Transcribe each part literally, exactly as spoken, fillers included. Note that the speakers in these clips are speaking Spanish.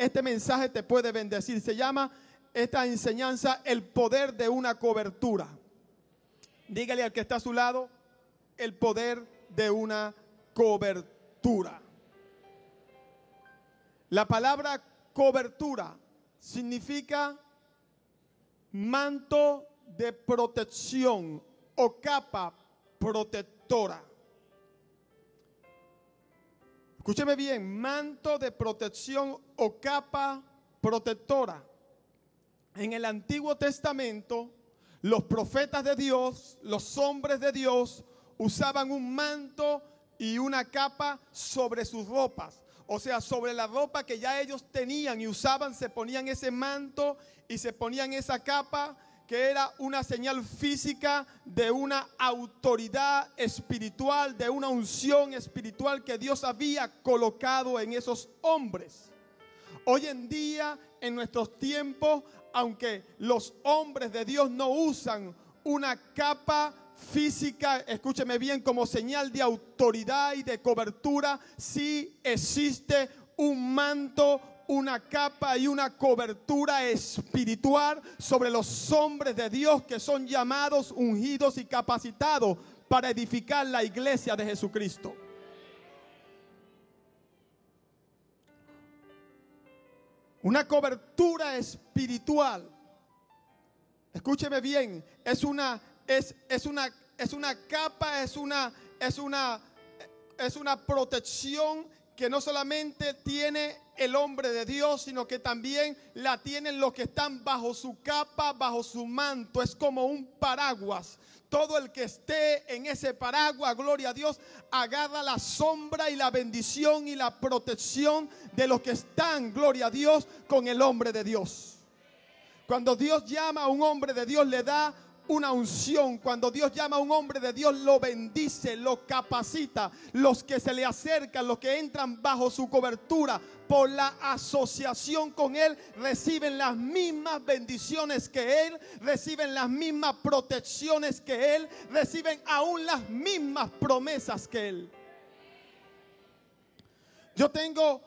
este mensaje te puede bendecir. Se llama esta enseñanza el poder de una cobertura. Dígale al que está a su lado, el poder de una cobertura. La palabra cobertura significa manto de protección o capa protectora. Escúcheme bien, manto de protección o capa protectora. En el Antiguo Testamento, los profetas de Dios, los hombres de Dios, usaban un manto y una capa sobre sus ropas. O sea, sobre la ropa que ya ellos tenían y usaban, se ponían ese manto y se ponían esa capa, que era una señal física de una autoridad espiritual, de una unción espiritual que Dios había colocado en esos hombres. Hoy en día, en nuestros tiempos, aunque los hombres de Dios no usan una capa física, escúcheme bien, como señal de autoridad y de cobertura, sí existe un manto, una capa y una cobertura espiritual sobre los hombres de Dios que son llamados, ungidos y capacitados para edificar la iglesia de Jesucristo. Una cobertura espiritual, escúcheme bien, es una es, es una es una capa, es una es una es una protección que no solamente tiene el hombre de Dios, sino que también la tienen los que están bajo su capa, bajo su manto. Es como un paraguas. Todo el que esté en ese paraguas, gloria a Dios, agarra la sombra y la bendición y la protección de los que están, gloria a Dios, con el hombre de Dios. Cuando Dios llama a un hombre de Dios, le da una unción. Cuando Dios llama a un hombre de Dios, lo bendice, lo capacita. Los que se le acercan, los que entran bajo su cobertura, por la asociación con él, reciben las mismas bendiciones que él, reciben las mismas protecciones que él, reciben aún las mismas promesas que él. Yo tengo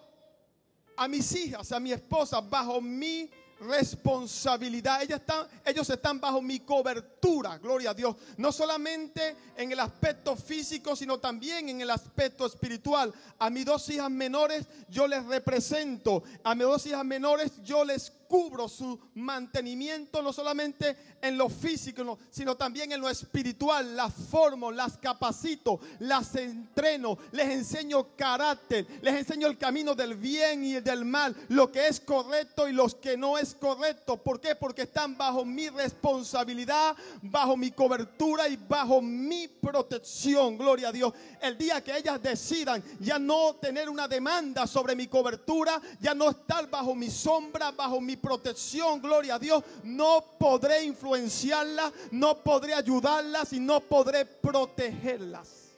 a mis hijas, a mi esposa, bajo mi responsabilidad. Ellas están, ellos están bajo mi cobertura, gloria a Dios, no solamente en el aspecto físico, sino también en el aspecto espiritual. A mis dos hijas menores yo les represento, a mis dos hijas menores yo les cubro su mantenimiento, no solamente en lo físico, sino también en lo espiritual. Las formo, las capacito, las entreno, les enseño carácter, les enseño el camino del bien y del mal, lo que es correcto y lo que no es correcto. ¿Por qué? Porque están bajo mi responsabilidad, bajo mi cobertura y bajo mi protección, gloria a Dios. El día que ellas decidan ya no tener una demanda sobre mi cobertura, ya no estar bajo mi sombra, bajo mi protección, gloria a Dios, no podré influenciarlas, no podré ayudarlas y no podré protegerlas.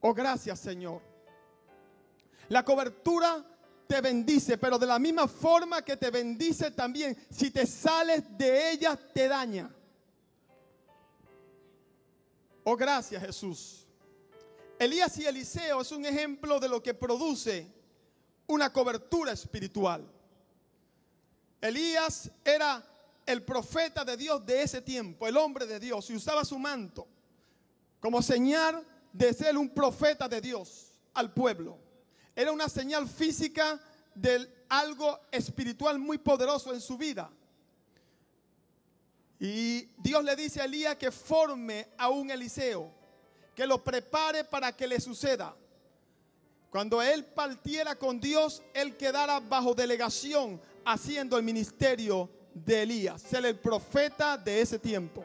Oh, gracias, Señor. La cobertura te bendice, pero de la misma forma que te bendice, también si te sales de ella te daña. Oh, gracias, Jesús. Elías y Eliseo es un ejemplo de lo que produce una cobertura espiritual. Elías era el profeta de Dios de ese tiempo, el hombre de Dios, y usaba su manto como señal de ser un profeta de Dios al pueblo. Era una señal física de algo espiritual muy poderoso en su vida. Y Dios le dice a Elías que forme a un Eliseo, que lo prepare para que le suceda. Cuando él partiera con Dios, él quedara bajo delegación haciendo el ministerio de Elías, ser el profeta de ese tiempo.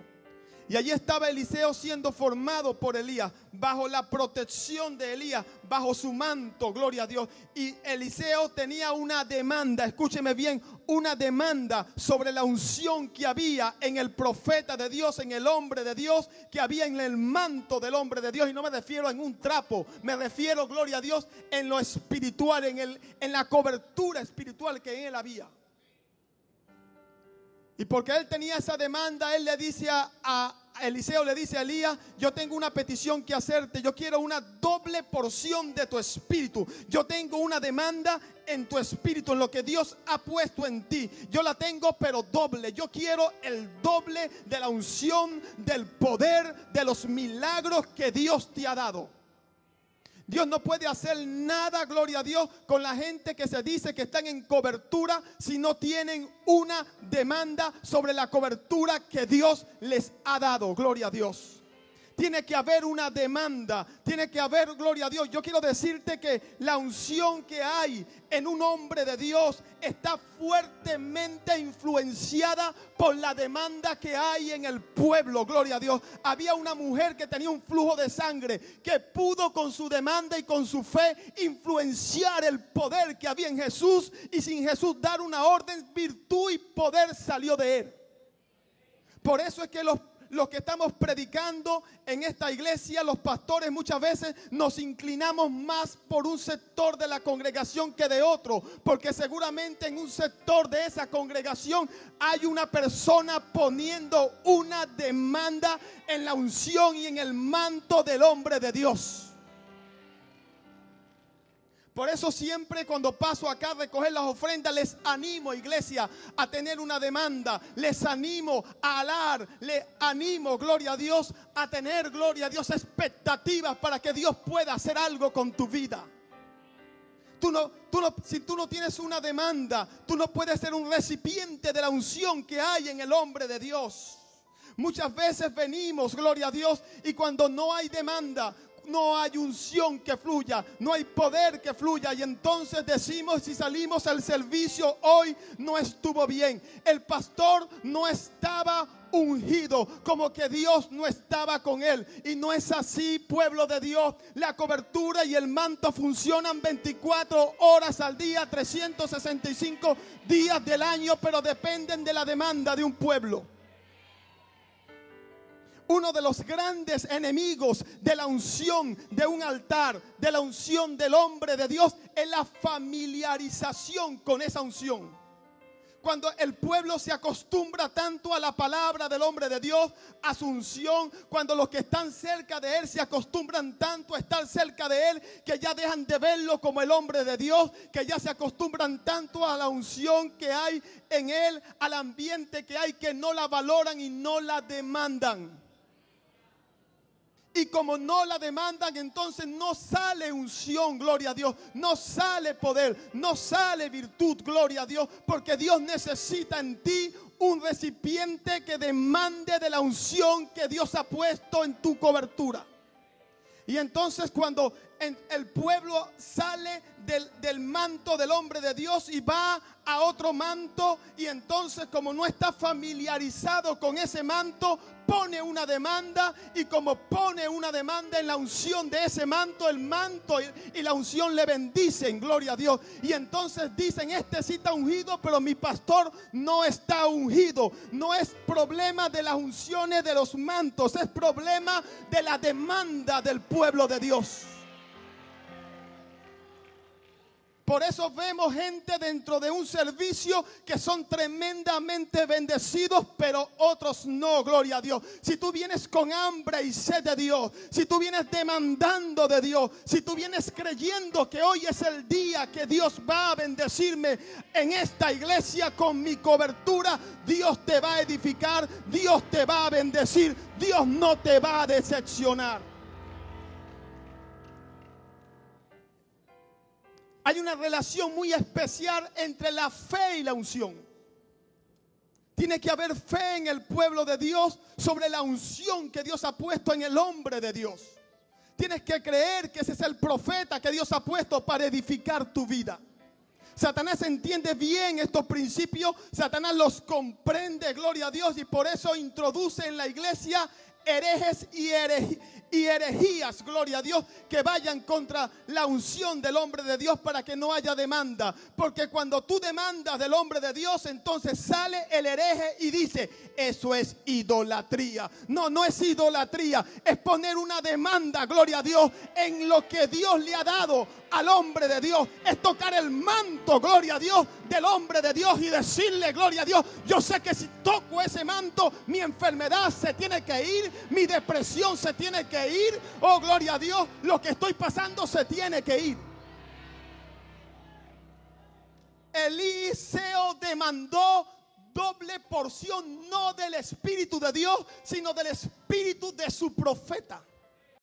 Y allí estaba Eliseo siendo formado por Elías, bajo la protección de Elías, bajo su manto, gloria a Dios. Y Eliseo tenía una demanda, escúcheme bien, una demanda sobre la unción que había en el profeta de Dios, en el hombre de Dios, que había en el manto del hombre de Dios. Y no me refiero en un trapo, me refiero, gloria a Dios, en lo espiritual, en, el, en la cobertura espiritual que en él había. Y porque él tenía esa demanda, él le dice a, a, Eliseo le dice a Elías: yo tengo una petición que hacerte, yo quiero una doble porción de tu espíritu, yo tengo una demanda en tu espíritu, en lo que Dios ha puesto en ti, yo la tengo pero doble, yo quiero el doble de la unción, del poder, de los milagros que Dios te ha dado. Dios no puede hacer nada, gloria a Dios, con la gente que se dice que están en cobertura si no tienen una demanda sobre la cobertura que Dios les ha dado, gloria a Dios. Tiene que haber una demanda, tiene que haber, gloria a Dios. Yo quiero decirte que la unción que hay en un hombre de Dios está fuertemente influenciada por la demanda que hay en el pueblo, gloria a Dios. Había una mujer que tenía un flujo de sangre que pudo con su demanda y con su fe influenciar el poder que había en Jesús, y sin Jesús dar una orden, virtud y poder salió de él. Por eso es que los Los que estamos predicando en esta iglesia, los pastores, muchas veces nos inclinamos más por un sector de la congregación que de otro, porque seguramente en un sector de esa congregación hay una persona poniendo una demanda en la unción y en el manto del hombre de Dios. Por eso siempre cuando paso acá a recoger las ofrendas les animo, iglesia, a tener una demanda. Les animo a alar, les animo, gloria a Dios, a tener, gloria a Dios, expectativas para que Dios pueda hacer algo con tu vida. Tú no, tú no, si tú no tienes una demanda, tú no puedes ser un recipiente de la unción que hay en el hombre de Dios. Muchas veces venimos, gloria a Dios, y cuando no hay demanda, no hay unción que fluya, no hay poder que fluya, y entonces decimos, si salimos al servicio hoy no estuvo bien, el pastor no estaba ungido, como que Dios no estaba con él. Y no es así, pueblo de Dios. La cobertura y el manto funcionan veinticuatro horas al día, trescientos sesenta y cinco días del año, pero dependen de la demanda de un pueblo. Uno de los grandes enemigos de la unción de un altar, de la unción del hombre de Dios, es la familiarización con esa unción. Cuando el pueblo se acostumbra tanto a la palabra del hombre de Dios, a su unción, cuando los que están cerca de él se acostumbran tanto a estar cerca de él, que ya dejan de verlo como el hombre de Dios, que ya se acostumbran tanto a la unción que hay en él, al ambiente que hay, que no la valoran y no la demandan. Y como no la demandan, entonces no sale unción, gloria a Dios, no sale poder, no sale virtud, gloria a Dios, porque Dios necesita en ti un recipiente que demande de la unción que Dios ha puesto en tu cobertura. Y entonces cuando el pueblo sale del, del manto del hombre de Dios y va a otro manto, y entonces como no está familiarizado con ese manto, pone una demanda, y como pone una demanda en la unción de ese manto, el manto y, y la unción le bendicen, gloria a Dios. Y entonces dicen: este sí está ungido, pero mi pastor no está ungido. No es problema de las unciones, de los mantos, es problema de la demanda del pueblo de Dios. Por eso vemos gente dentro de un servicio que son tremendamente bendecidos, pero otros no, gloria a Dios. Si tú vienes con hambre y sed de Dios, si tú vienes demandando de Dios, si tú vienes creyendo que hoy es el día que Dios va a bendecirme en esta iglesia con mi cobertura, Dios te va a edificar, Dios te va a bendecir, Dios no te va a decepcionar. Hay una relación muy especial entre la fe y la unción. Tiene que haber fe en el pueblo de Dios sobre la unción que Dios ha puesto en el hombre de Dios. Tienes que creer que ese es el profeta que Dios ha puesto para edificar tu vida. Satanás entiende bien estos principios, Satanás los comprende, gloria a Dios, y por eso introduce en la iglesia herejes y, herej y herejías, gloria a Dios, que vayan contra la unción del hombre de Dios para que no haya demanda. Porque cuando tú demandas del hombre de Dios, entonces sale el hereje y dice, eso es idolatría. No, no es idolatría, es poner una demanda, gloria a Dios, en lo que Dios le ha dado al hombre de Dios. Es tocar el manto, gloria a Dios, del hombre de Dios y decirle, gloria a Dios, yo sé que si toco ese manto, mi enfermedad se tiene que ir, mi depresión se tiene que ir, oh gloria a Dios, lo que estoy pasando se tiene que ir. Eliseo demandó doble porción, no del Espíritu de Dios, sino del Espíritu de su profeta.